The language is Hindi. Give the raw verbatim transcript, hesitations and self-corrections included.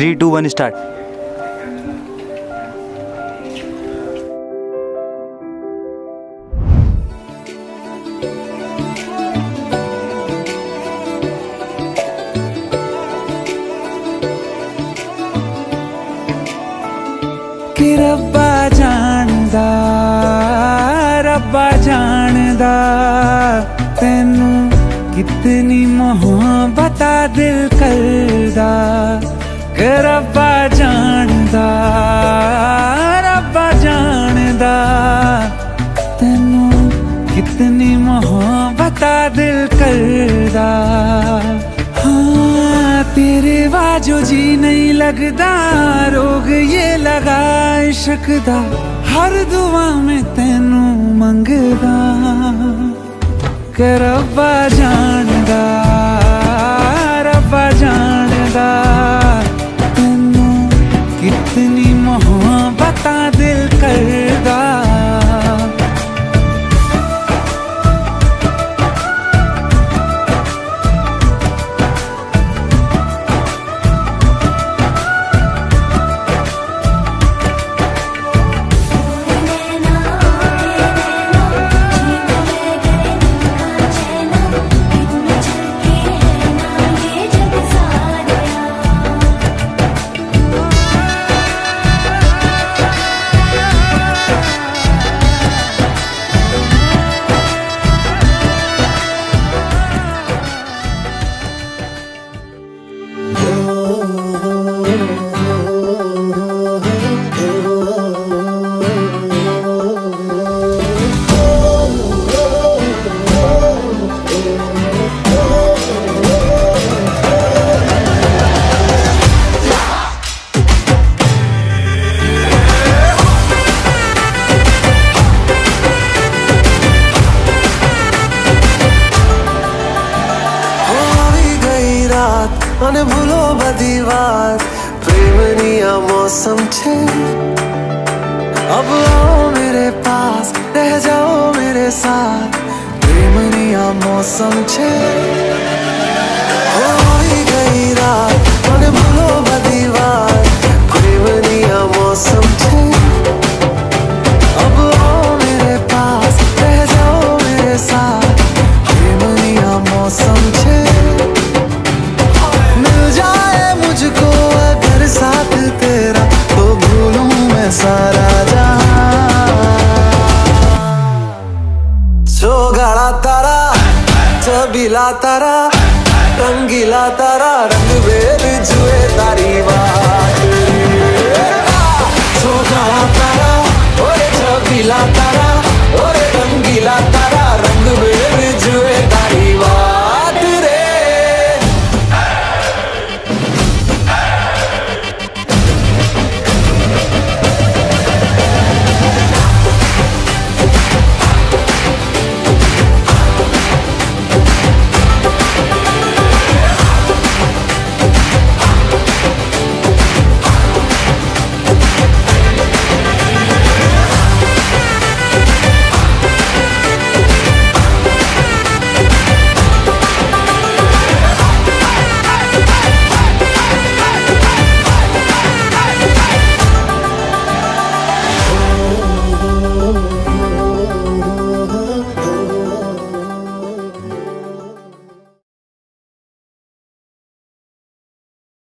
Three to one start. कि रब्बा जानदा रब्बा जानदा तेनू कितनी मोहब्बत दिल करदा। कि रब्बा जानदा रब्बा जानदा तेनू कितनी मोहब्बत दिल करदा। हाँ तेरे बाजो जी नहीं लगदा, रोग ये लगा इश्क दा, हर दुआ में तेनू मंगदा। कि रब्बा जानदा रब्बा जानदा तेनू कितनी मोहब्बत दिल करदा। भूलो बदीवार प्रेमनिया मौसम छे, अब आओ मेरे पास रह जाओ मेरे साथ, प्रेमनिया मौसम छे। होई गई रात मन भूलो बदीवार प्रेमनिया मौसम छे, अब आओ मेरे पास रह जाओ मेरे साथ, प्रेमनिया मौसम छे। साथ तेरा तो भूलूं मैं सारा जहां। जो गाड़ा तारा चबीला तारा रंगीला तारा रंग बेर जुए तारी बात। जो गाड़ा तारा और चबीला तारा और